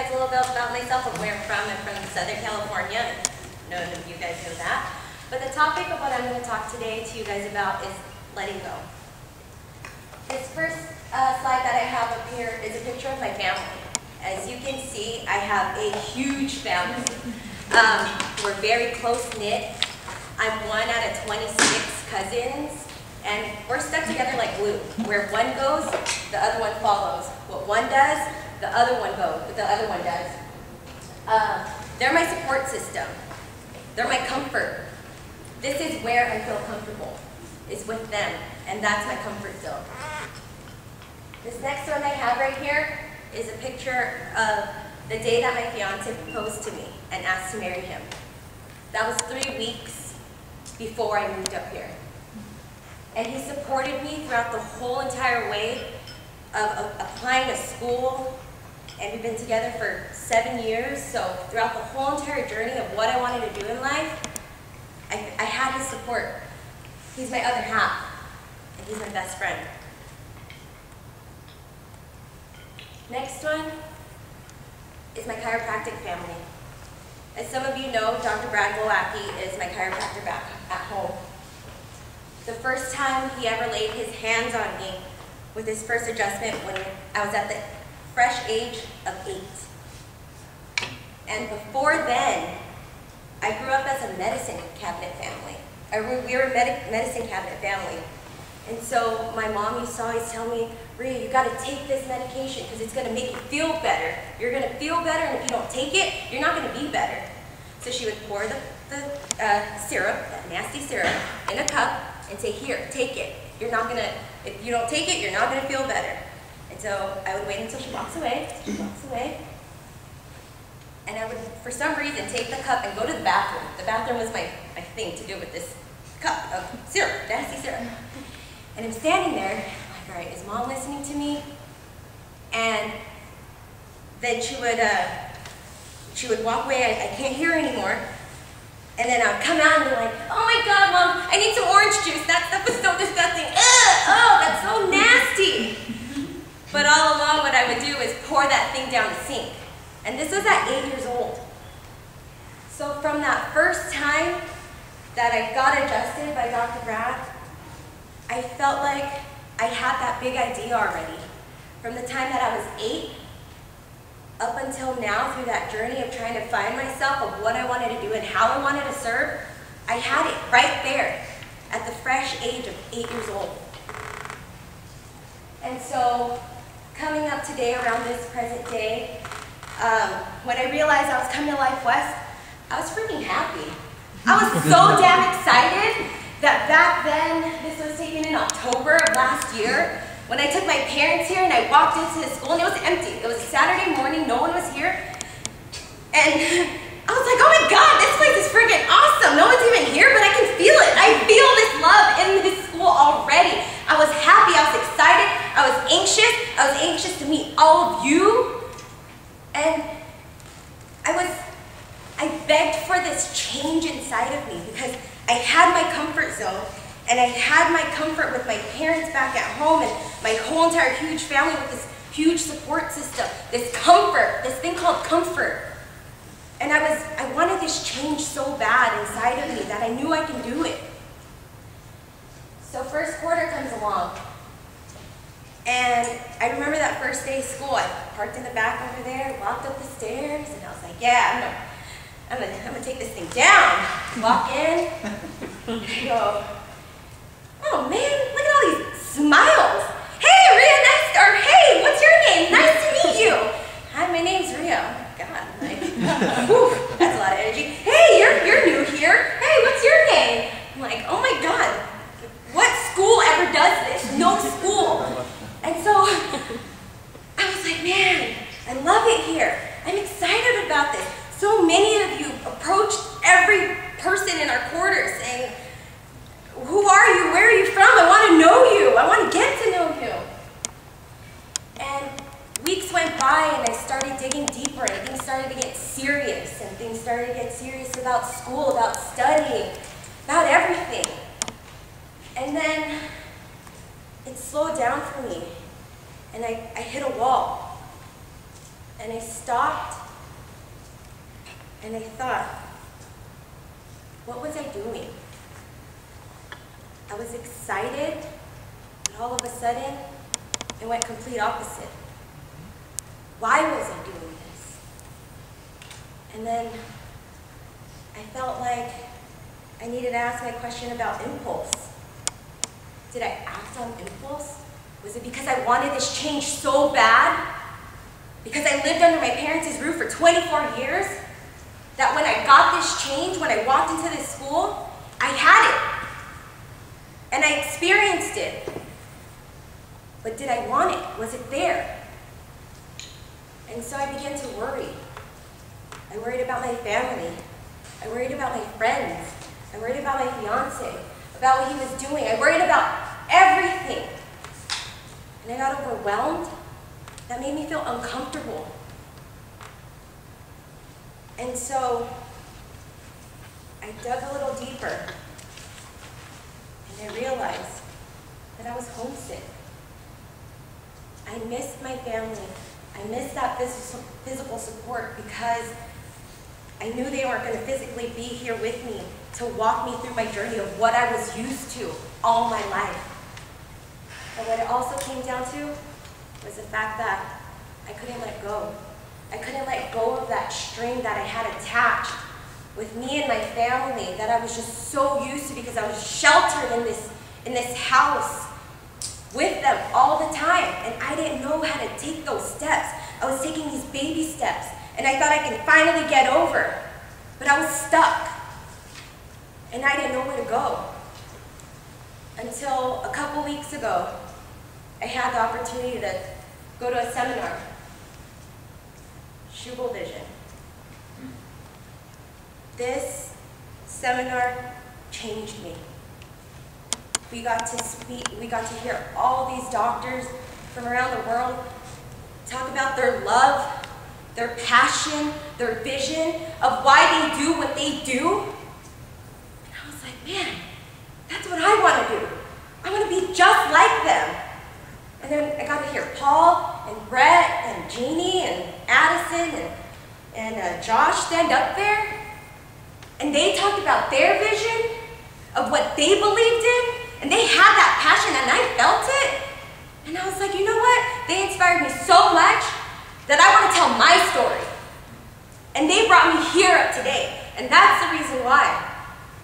guys a little bit about myself and where I'm from. I'm from Southern California, and none of you guys know that. But the topic of what I'm going to talk today to you guys about is letting go. This first slide that I have up here is a picture of my family. As you can see, I have a huge family. We're very close-knit. I'm one out of 26 cousins, and we're stuck together like glue. Where one goes, the other one follows. What one does, the other one goes. The other one does. They're my support system. They're my comfort. This is where I feel comfortable. It's with them, and that's my comfort zone. This next one I have right here is a picture of the day that my fiance proposed to me and asked to marry him. That was 3 weeks before I moved up here. And he supported me throughout the whole entire way of applying to school. And we've been together for 7 years, so throughout the whole entire journey of what I wanted to do in life, I had his support. He's my other half, and he's my best friend. Next one is my chiropractic family. As some of you know, Dr. Brad Golacki is my chiropractor back at home. The first time he ever laid his hands on me with his first adjustment when I was at the fresh age of 8. And before then, I grew up as a medicine cabinet family. We were a medicine cabinet family. And so my mom used to always tell me, Rhea, you gotta take this medication because it's gonna make you feel better. You're gonna feel better, and if you don't take it, you're not gonna be better. So she would pour the syrup, that nasty syrup, in a cup and say, here, take it. You're not gonna, if you don't take it, you're not gonna feel better. And so I would wait until she walks away, and I would, for some reason, take the cup and go to the bathroom. The bathroom was my thing to do with this cup of syrup, nasty syrup. And I'm standing there, like, all right, is mom listening to me? And then she would walk away, I can't hear her anymore. And then I would come out and be like, oh my God, mom, I need some orange juice. That stuff is so disgusting. Ugh, oh, that's so nasty. But all along, what I would do is pour that thing down the sink. And this was at 8 years old. So from that first time that I got adjusted by Dr. Brad, I felt like I had that big idea already. From the time that I was 8 up until now, through that journey of trying to find myself, of what I wanted to do and how I wanted to serve, I had it right there at the fresh age of 8 years old. And so coming up today around this present day, when I realized I was coming to Life West, I was freaking happy. I was so damn excited that back then, this was taken in October of last year, when I took my parents here and I walked into the school and it was empty. It was a Saturday morning, no one was here. And I was like, oh my God, this place is freaking awesome. No one's even here, but I can feel it. I feel this love in this school already. I was happy, I was excited, I was anxious to meet all of you. And I begged for this change inside of me because I had my comfort zone, and I had my comfort with my parents back at home and my whole entire huge family with this huge support system, this comfort, this thing called comfort. And I wanted this change so bad inside of me that I knew I can do it. So first quarter comes along, and I remember that first day of school, I parked in the back over there, walked up the stairs, and I was like, yeah, I'm gonna take this thing down. Walk in, and I go, oh man, look at all these smiles. Hey Rhea, nice, or hey, what's your name? Nice to meet you. Hi, my name's Rhea. Oh God, like, whew, that's a lot of energy. Hey, you're new here. Hey, what's your name? I'm like, oh my God, what school ever does this? No school. And so I was like, man, I love it here. I'm excited about this. So many of you approached every person in our quarter saying, who are you? Where are you from? I want to know you. I want to get to know you. And weeks went by, and I started digging deeper, and things started to get serious, and things started to get serious about school, about studying, about everything. And then it slowed down for me, and I hit a wall. And I stopped and I thought, what was I doing? I was excited, but all of a sudden, it went complete opposite. Why was I doing this? And then I felt like I needed to ask my question about impulse. Did I act on impulse? Was it because I wanted this change so bad? Because I lived under my parents' roof for 24 years? That when I got this change, when I walked into this school, I had it. And I experienced it. But did I want it? Was it there? And so I began to worry. I worried about my family. I worried about my friends. I worried about my fiance, about what he was doing. I worried about everything. And I got overwhelmed. That made me feel uncomfortable. And so I dug a little deeper, and I realized that I was homesick. I missed my family. I missed that physical support because I knew they weren't going to physically be here with me to walk me through my journey of what I was used to all my life. But what it also came down to was the fact that I couldn't let go. I couldn't let go of that string that I had attached with me and my family that I was just so used to because I was sheltered in this house with them all the time, and I didn't know how to take those steps. I was taking these baby steps, and I thought I could finally get over, but I was stuck, and I didn't know where to go. Until a couple weeks ago, I had the opportunity to go to a seminar, Shubel Vision. This seminar changed me. We got to hear all these doctors from around the world talk about their love, their passion, their vision of why they do what they do. And I was like, man, that's what I want to do. I want to be just like them. And then I got to hear Paul and Brett and Jeannie and Addison and Josh stand up there. And they talked about their vision of what they believed in. And they had that passion, and I felt it. And I was like, you know what? They inspired me so much that I want to tell my story. And they brought me here today. And that's the reason why.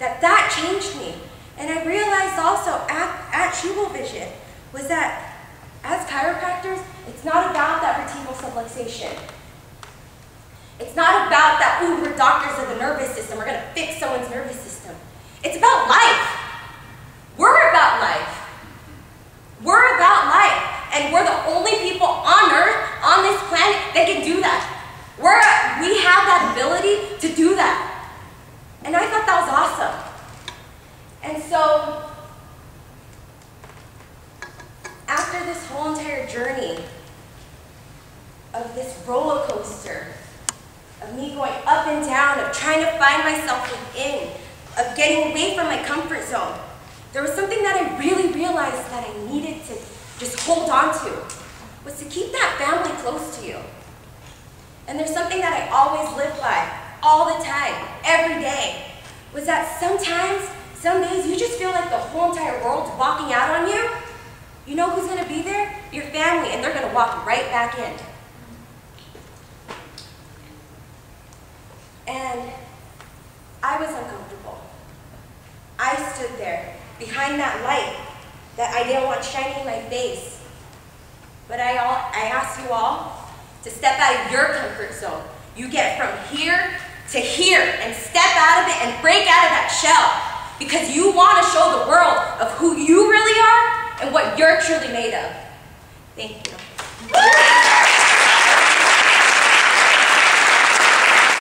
That changed me. And I realized also at Shubel Vision was that as chiropractors, it's not about that vertebral subluxation. It's not about that, ooh, we're doctors of the nervous system. We're going to fix someone's nervous system. It's about life. We're about life. We're about life. And we're the only people on Earth, on this planet, that can do that. We have that ability to do that. And I thought that was awesome. And so, after this whole entire journey of this roller coaster, of me going up and down, of trying to find myself within, of getting away from my comfort zone, there was something that I really realized that I needed to just hold on to, was to keep that family close to you. And there's something that I always live by, all the time, every day, was that sometimes, some days, you just feel like the whole entire world's walking out on you. You know who's going to be there? Your family, and they're going to walk right back in. And I was uncomfortable. I stood there, behind that light that I didn't want shining in my face. But I ask you all to step out of your comfort zone. You get from here to here and step out of it and break out of that shell because you want to show the world of who you really are and what you're truly made of. Thank you.